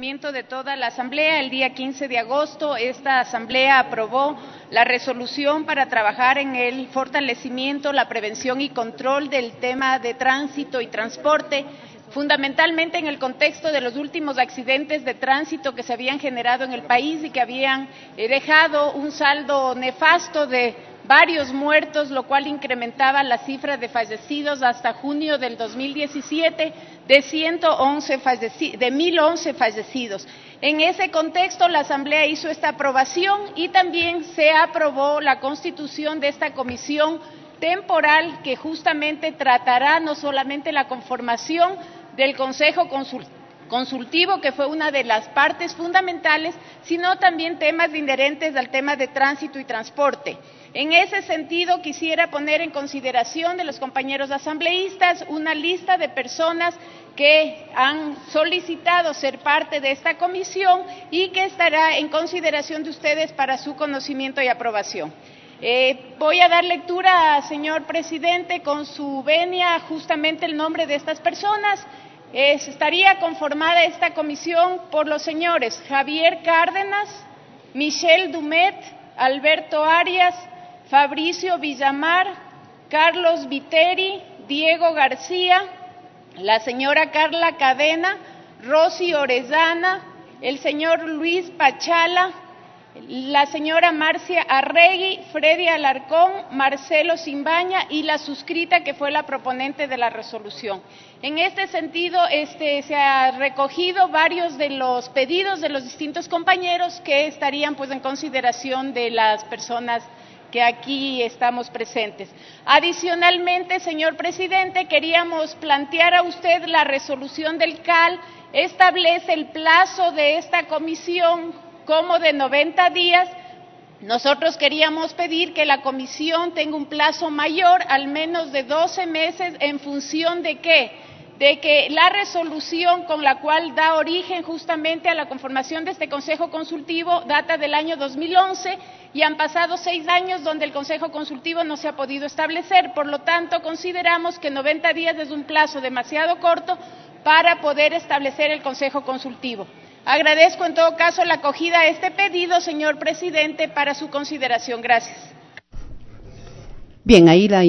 De toda la Asamblea, el día 15 de agosto, esta Asamblea aprobó la resolución para trabajar en el fortalecimiento, la prevención y control del tema de tránsito y transporte, fundamentalmente en el contexto de los últimos accidentes de tránsito que se habían generado en el país y que habían dejado un saldo nefasto de varios muertos, lo cual incrementaba la cifra de fallecidos hasta junio del 2017 de 1.011 fallecidos. En ese contexto, la Asamblea hizo esta aprobación y también se aprobó la constitución de esta comisión temporal que justamente tratará no solamente la conformación del Consejo Consultivo, que fue una de las partes fundamentales, sino también temas inherentes al tema de tránsito y transporte. En ese sentido, quisiera poner en consideración de los compañeros asambleístas una lista de personas que han solicitado ser parte de esta comisión y que estará en consideración de ustedes para su conocimiento y aprobación. Voy a dar lectura, señor presidente, con su venia, justamente el nombre de estas personas. Estaría conformada esta comisión por los señores Javier Cárdenas, Michelle Dumet, Alberto Arias, Fabricio Villamar, Carlos Viteri, Diego García, la señora Carla Cadena, Rosy Orezana, el señor Luis Pachala, la señora Marcia Arregui, Freddy Alarcón, Marcelo Simbaña y la suscrita que fue la proponente de la resolución. En este sentido, se ha recogido varios de los pedidos de los distintos compañeros que estarían pues en consideración de las personas que aquí estamos presentes. Adicionalmente, señor presidente, queríamos plantear a usted la resolución del CAL, establece el plazo de esta comisión como de 90 días, nosotros queríamos pedir que la comisión tenga un plazo mayor, al menos de 12 meses, en función de qué, de que la resolución con la cual da origen justamente a la conformación de este Consejo Consultivo data del año 2011 y han pasado 6 años donde el Consejo Consultivo no se ha podido establecer. Por lo tanto, consideramos que 90 días es un plazo demasiado corto para poder establecer el Consejo Consultivo. Agradezco en todo caso la acogida a este pedido, señor presidente, para su consideración. Gracias. Bien, ahí la